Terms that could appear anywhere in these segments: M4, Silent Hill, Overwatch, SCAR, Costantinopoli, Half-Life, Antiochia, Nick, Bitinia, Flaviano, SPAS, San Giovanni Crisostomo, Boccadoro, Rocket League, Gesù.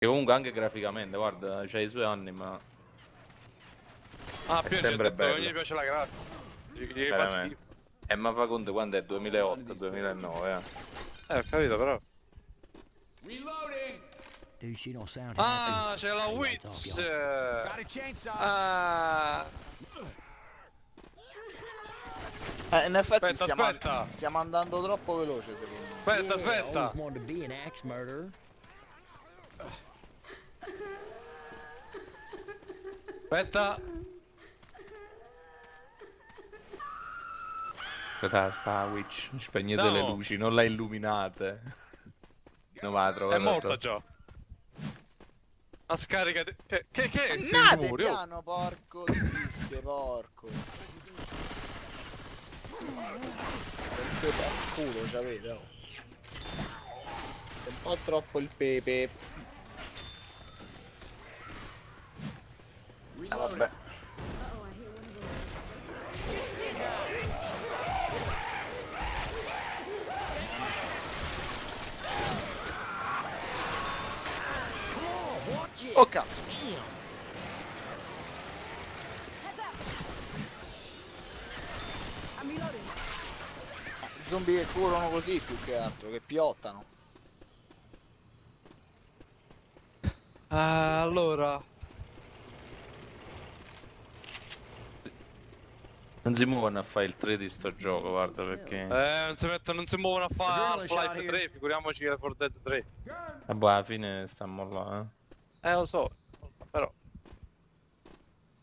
Che comunque anche graficamente, guarda, c'ha i suoi anni ma... Ah, più sempre bello. Gli piace la grafica. Gli fa schifo. Ma fa conto quando è 2008, 2009, eh. Ho capito però. Ah, c'è la Witch! Ah. In effetti aspetta, stiamo andando troppo veloce secondo me. Aspetta, aspetta! Aspetta! Aspetta, sta Witch, spegnete le luci, non la illuminate. No, ma la trovo. È morta già. A scarica di... Che è? Andate piano, porco di pisse, porco. Pepe al culo, c'avete, oh. È un po' troppo il pepe. Vabbè. Oh cazzo! Zombie che corrono così più che altro, che piottano. Allora... Non si muovono a fare il 3 di sto gioco, guarda perché... non si muovono a fare Half-Life 3, figuriamoci che è Left 4 Dead 3. E boh, alla fine stiamo là, eh. Lo so, però...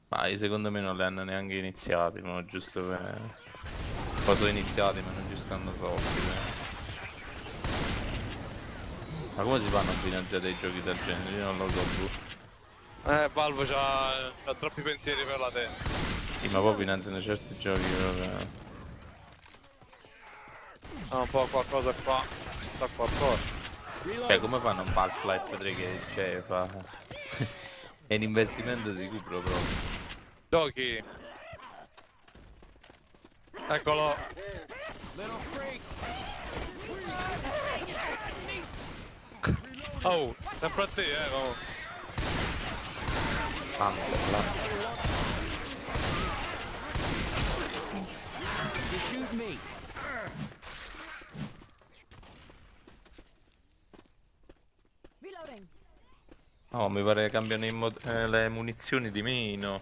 Ma secondo me non le hanno neanche iniziati, ma giusto per... Sono iniziati, ma non ci stanno troppi. Ma come si fanno a finanziare dei giochi del genere? Io non lo so più. Valve c'ha troppi pensieri per la testa. Sì, ma poi finanziano certi giochi proprio... Sono un po' qualcosa qua, sta qualcosa. Cioè come fanno un Half-Life 3 che c'è fa... È un investimento sicuro proprio. Giochi! Eccolo! Oh, sempre a te, oh! Ah, no, mi pare che cambiano le munizioni di meno,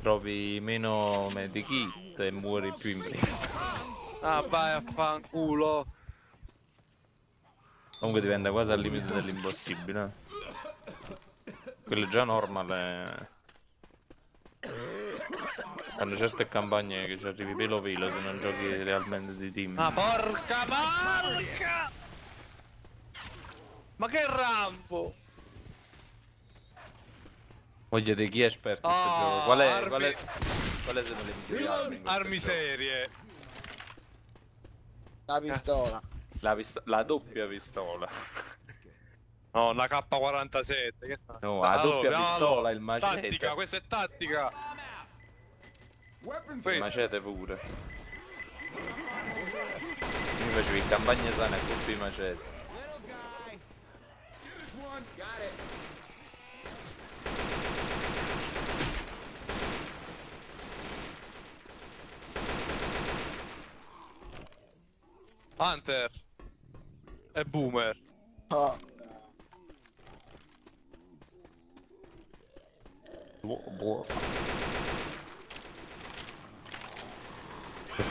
trovi meno medikit e muori più in fretta. Ah, vai a fanculo. Comunque diventa quasi al limite dell'impossibile. Quello è già normale. Hanno certe campagne che ci arrivi pelo pelo se non giochi realmente di team. Ah, porca porca! Ma che rampo! Voglio di chi è esperto in questo gioco? Qual è sono le migliori armi? Armi serie. La pistola. La doppia pistola. No, la K47, che sta? No, la doppia pistola, il macete. Tattica, questa è tattica. Il macete pure. Io facevo in campagna sana e colpi i macete. Hunter e Boomer. Oh. È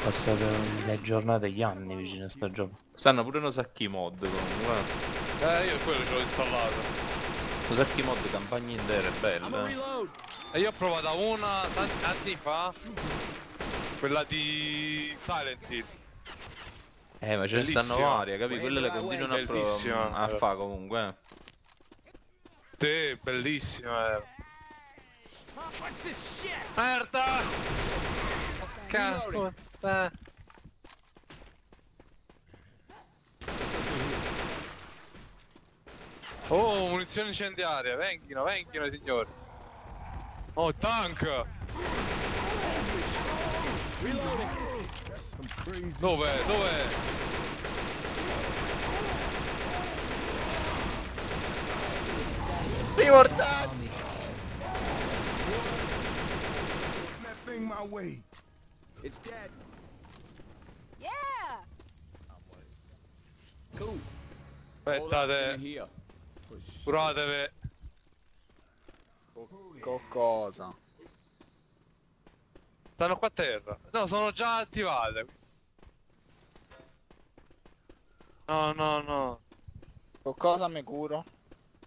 passato le giornate, gli anni vicino a sto gioco. Stanno pure uno sacchi mod comunque. Io quello ce l'ho installato. Uno sacchi mod campagne intere, è bello. E io ho provato una tanti anni fa. Quella di Silent Hill. Ma ce ne stanno varie, capi? Quelle le continuano a fa comunque. Sì, bellissima, eh. Merda! Cazzo! Oh, munizione incendiaria, venghino, venghino signori! Oh, tank! Dov'è? Dov'è? mortal! It's dead. Yeah. Cool. Aspettate. Curatevi. Cosa? Stanno qua a terra. No, sono già attivate. No, no, no. Con cosa mi curo?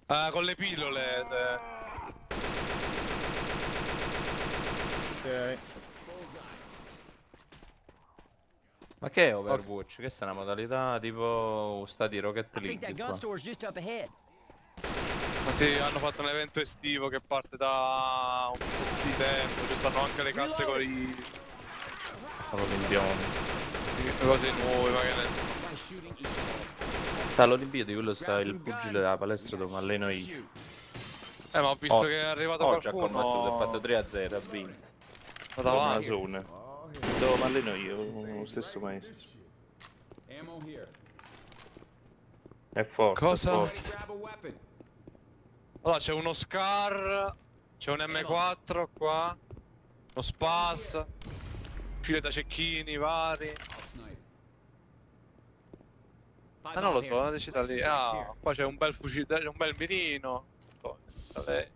Con le pillole. Ok. Ma che è Overwatch? Questa è una modalità tipo sta di Rocket League. Ma sì, hanno fatto un evento estivo che parte da un po' di tempo, ci stanno anche le casse con i... le cose nuove, ma che ne... Sta all'Olimpiade, quello sta il pugile della palestra dove alleno io. Ma ho visto che è arrivato qualcuno... Oggi ha combattuto, ha fatto 3-0, ha vinto. Ma davanti. Dove mi alleno io, lo stesso maestro. È forte. Cosa? Allora c'è uno SCAR, c'è un M4 qua, uno SPAS, uscire da cecchini vari. Ah non lo so, andateci da lì. Ah, qua c'è un bel fucile, un bel mirino. Vabbè.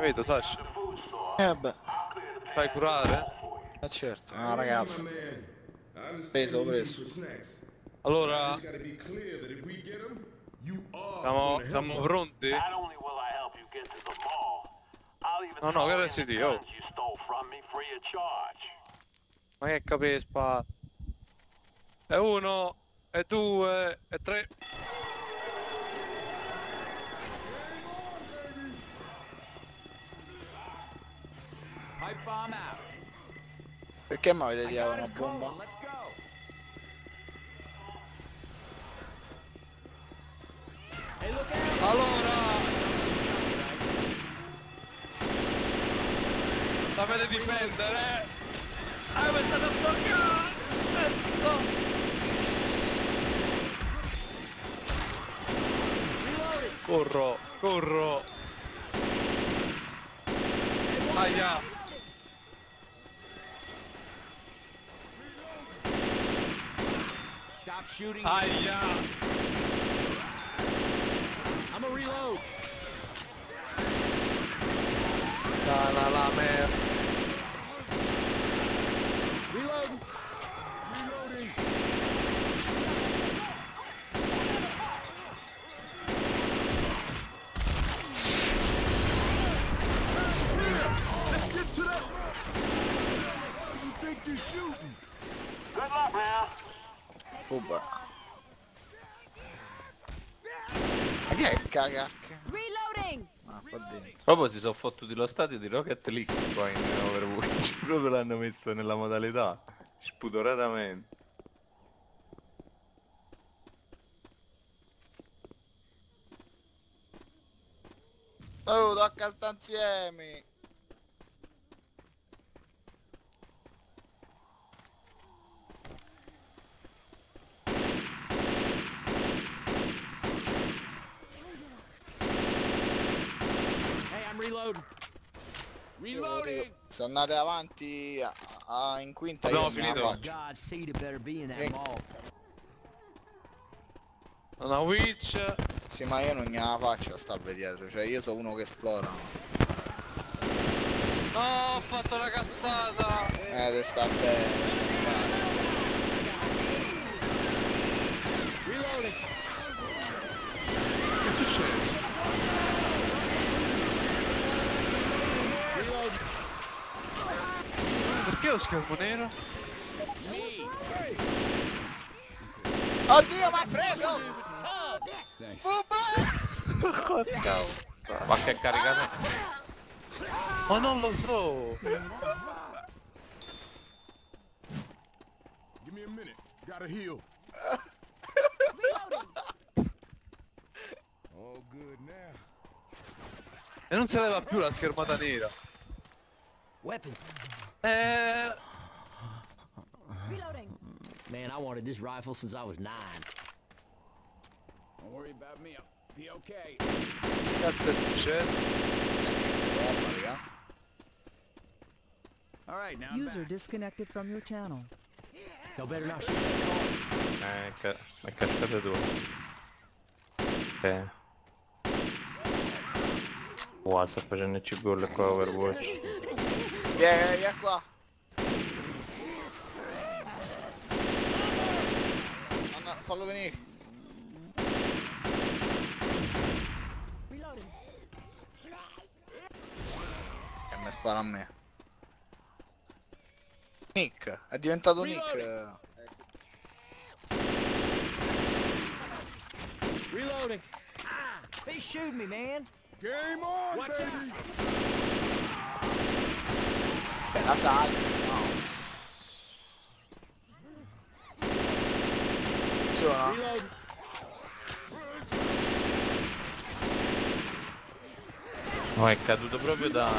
Vedo, Sash. Beh. Fai curare? Ah certo, ah ragazzi. Preso, preso. Allora... Siamo pronti? No, no, che resti di, oh. Ma che capespa? È uno, è due, è tre... Perché mi avete tirato una bomba? Allora! Sapete difendere? Hai pensato a toccare! Pezzo! Corro! Corro! Aia! Aia! I'm a reload. La merda. Reload. Reloading. Let's get to that. You think you're shooting? Good luck, man. Oba. Ma che è cagacca? Ah, proprio si sono fottuti lo stadio di Rocket League qua in Overwatch. Proprio l'hanno messo nella modalità spudoratamente. Oh, tocca sta insieme. Se andate avanti in quinta io non la faccio. Una witch. Sì, ma io non gliela faccio a starvi dietro, cioè io sono uno che esplora. No, ho fatto la cazzata. Te sta bene. Che succede? Perché ho schermo nero? Oddio, m'ha preso! Ma che caricato! Ma non lo so! E non si leva più la schermata nera! Weapons. man. I wanted this rifle since I was 9. Don't worry about me. I'll be okay. Got this shit. All right, now user disconnected from your channel. No better not shoot that car. I cut the door. Okay. Wow, sta facendo cibollo qua Overwatch. Via qua. Anna, fallo venire. E mi spara a me. Nick, è diventato Nick. Reloading. Ah, they shoot me, man. Game on, watch baby! Bella sala! Sono! Reload! No, è caduto proprio da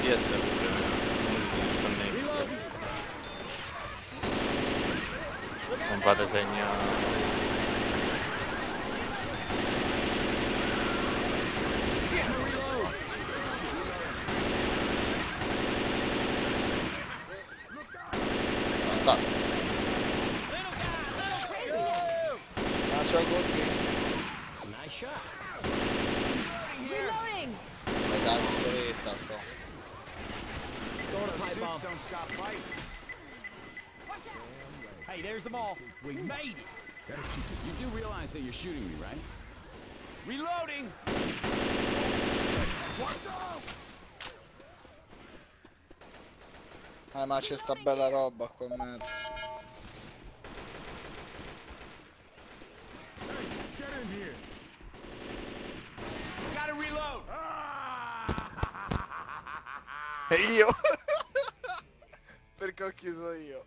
pietra. Non fate segno... We made it! You do realize that you're shooting me, right? Reloading! Ma c'è sta bella roba qua in mezzo. Get in here! Gotta reload! E io! Perché ho chiuso io?